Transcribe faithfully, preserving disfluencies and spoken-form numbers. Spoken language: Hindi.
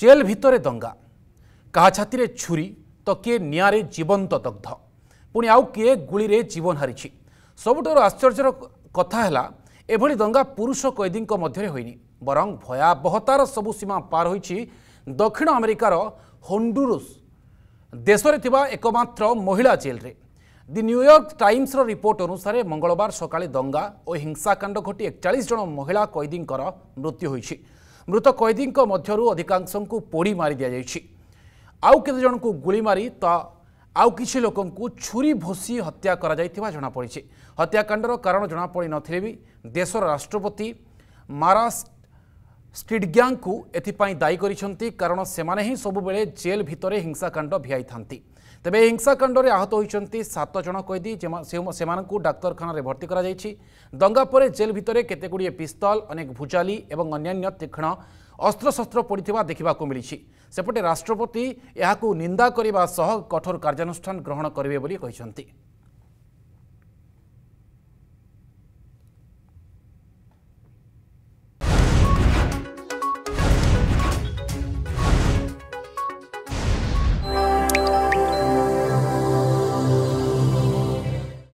जेल भितरे दंगा, क्या छाती छुरी तो किए निआरे जीवंत दग्ध, पुणी आउ किए गुली जीवन हारी। सबुठार आश्चर्यर कथा है एभली दंगा पुरुष कैदी मध्य होनी, बरं भयावहतार सबु सीमा पार होई दक्षिण अमेरिकार होंडुरस देश एकमात्र महिला जेल रे। दि न्यूयॉर्क टाइम्स रिपोर्ट अनुसार मंगलवार सकाले दंगा और हिंसाकांड घटी एकचालीस जन महिला कैदी मृत्यु होई। मृत कैदी मध्यरु अधिकांश को पोड़ी मारी दिया जाई, आउ केते जन को गुली मारी तो आउ किछि लोकन को छुरी भोसी हत्या करा जायतिबा जणा पड़िछि। हत्याकांडर कारण जणा पड़ि नथिले भी देशर राष्ट्रपति मारा स्टिडग्यांग को एथिपाई दायी करिसंती, कारण सेमाने ही सब बेले जेल भितरे हिंसाकांड भियाई थांती। तेबे हिंसाकांड रे आहत होइचंती सात जण कैदी, सेमानकु डाक्तरखाना रे भर्ती करा जायछि। दंगा परे जेल भितरे केतेगुडी पिस्तल, अनेक भुजाली एवं अन्य तीक्ष्ण अस्त्रशस्त्र पड़िथिबा देखिबा को मिलिछि। सेपटे राष्ट्रपति यहाकु निंदा करिबा सह कठोर कार्यानुष्ठान ग्रहण करिवे बोली कहिसंती।